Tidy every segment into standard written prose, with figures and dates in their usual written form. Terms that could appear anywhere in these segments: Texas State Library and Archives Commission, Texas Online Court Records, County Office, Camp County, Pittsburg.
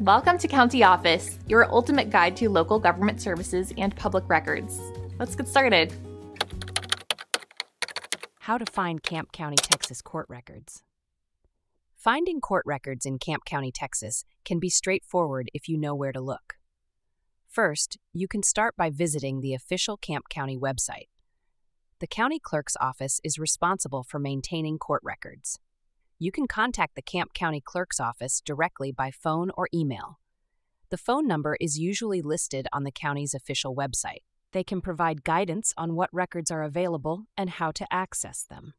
Welcome to County Office, your ultimate guide to local government services and public records. Let's get started. How to find Camp County, Texas court records. Finding court records in Camp County, Texas can be straightforward if you know where to look. First, you can start by visiting the official Camp County website. The county clerk's office is responsible for maintaining court records. You can contact the Camp County clerk's office directly by phone or email. The phone number is usually listed on the county's official website. They can provide guidance on what records are available and how to access them.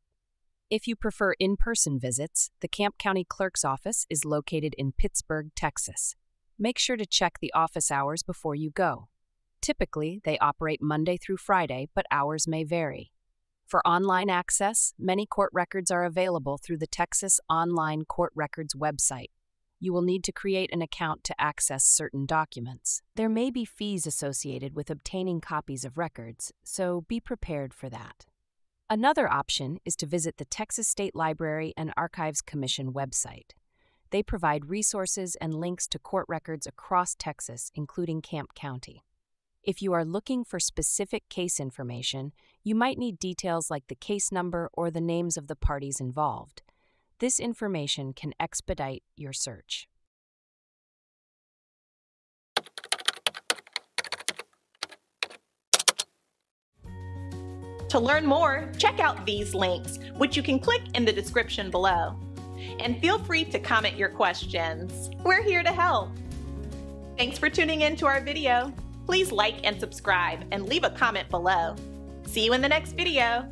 If you prefer in-person visits, the Camp County clerk's office is located in Pittsburg, Texas. Make sure to check the office hours before you go. Typically, they operate Monday through Friday, but hours may vary. For online access, many court records are available through the Texas Online Court Records website. You will need to create an account to access certain documents. There may be fees associated with obtaining copies of records, so be prepared for that. Another option is to visit the Texas State Library and Archives Commission website. They provide resources and links to court records across Texas, including Camp County. If you are looking for specific case information, you might need details like the case number or the names of the parties involved. This information can expedite your search. To learn more, check out these links, which you can click in the description below. And feel free to comment your questions. We're here to help. Thanks for tuning in to our video. Please like and subscribe and leave a comment below. See you in the next video.